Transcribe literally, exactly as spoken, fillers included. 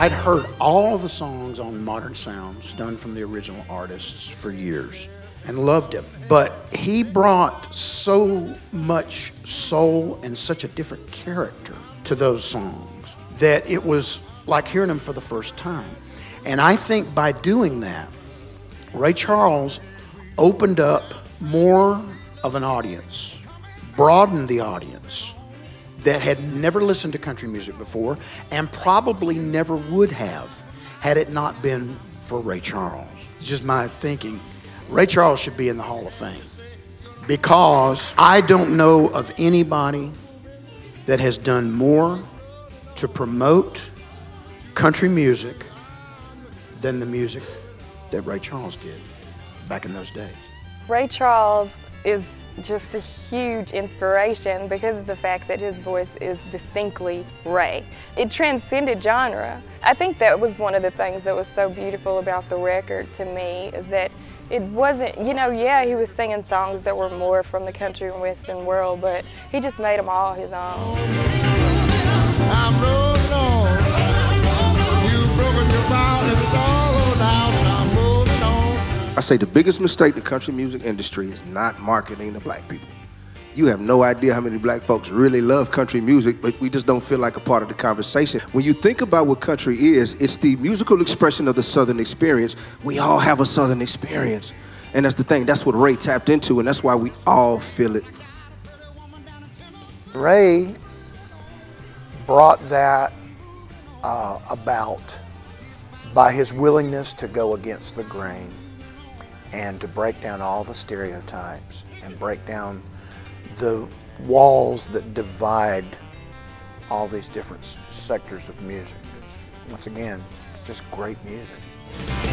I'd heard all the songs on Modern Sounds done from the original artists for years and loved him. But he brought so much soul and such a different character to those songs that it was like hearing him for the first time. And I think by doing that, Ray Charles opened up more of an audience, broadened the audience that had never listened to country music before and probably never would have had it not been for Ray Charles. It's just my thinking, Ray Charles should be in the Hall of Fame, because I don't know of anybody that has done more to promote country music than the music that Ray Charles did back in those days. Ray Charles is just a huge inspiration because of the fact that his voice is distinctly Ray. It transcended genre. I think that was one of the things that was so beautiful about the record to me, is that it wasn't, you know, yeah, he was singing songs that were more from the country and western world, but he just made them all his own. I'm rolling on. You've broken your vow and it's all down. I'm rolling on. I say the biggest mistake the country music industry is not marketing to black people. You have no idea how many black folks really love country music, but we just don't feel like a part of the conversation. When you think about what country is, it's the musical expression of the Southern experience. We all have a Southern experience. And that's the thing, that's what Ray tapped into, and that's why we all feel it. Ray brought that uh, about by his willingness to go against the grain and to break down all the stereotypes and break down the walls that divide all these different sectors of music. It's, once again, it's just great music.